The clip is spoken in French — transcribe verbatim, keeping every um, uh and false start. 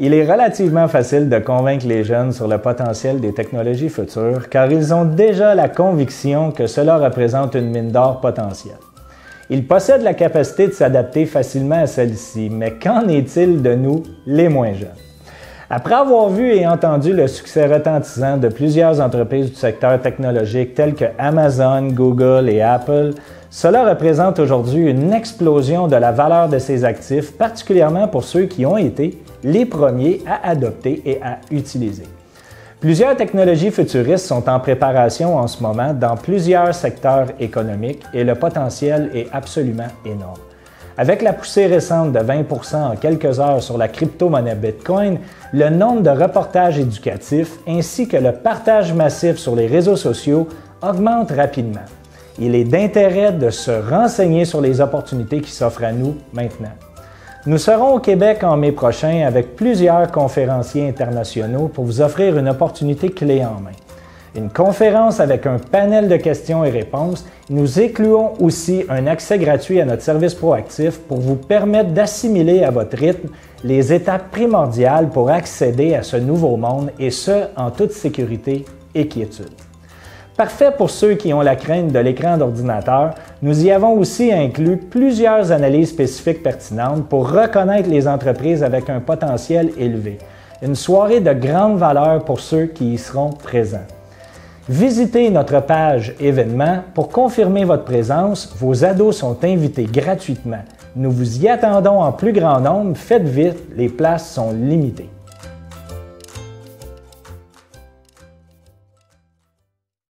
Il est relativement facile de convaincre les jeunes sur le potentiel des technologies futures car ils ont déjà la conviction que cela représente une mine d'or potentielle. Ils possèdent la capacité de s'adapter facilement à celle-ci, mais qu'en est-il de nous, les moins jeunes? Après avoir vu et entendu le succès retentissant de plusieurs entreprises du secteur technologique telles que Amazon, Google et Apple, cela représente aujourd'hui une explosion de la valeur de ces actifs, particulièrement pour ceux qui ont été les premiers à adopter et à utiliser. Plusieurs technologies futuristes sont en préparation en ce moment dans plusieurs secteurs économiques et le potentiel est absolument énorme. Avec la poussée récente de vingt pour cent en quelques heures sur la crypto-monnaie Bitcoin, le nombre de reportages éducatifs ainsi que le partage massif sur les réseaux sociaux augmente rapidement. Il est d'intérêt de se renseigner sur les opportunités qui s'offrent à nous maintenant. Nous serons au Québec en mai prochain avec plusieurs conférenciers internationaux pour vous offrir une opportunité clé en main. Une conférence avec un panel de questions et réponses. Nous incluons aussi un accès gratuit à notre service proactif pour vous permettre d'assimiler à votre rythme les étapes primordiales pour accéder à ce nouveau monde et ce, en toute sécurité et quiétude. Parfait pour ceux qui ont la crainte de l'écran d'ordinateur, nous y avons aussi inclus plusieurs analyses spécifiques pertinentes pour reconnaître les entreprises avec un potentiel élevé. Une soirée de grande valeur pour ceux qui y seront présents. Visitez notre page événements pour confirmer votre présence. Vos ados sont invités gratuitement. Nous vous y attendons en plus grand nombre. Faites vite, les places sont limitées.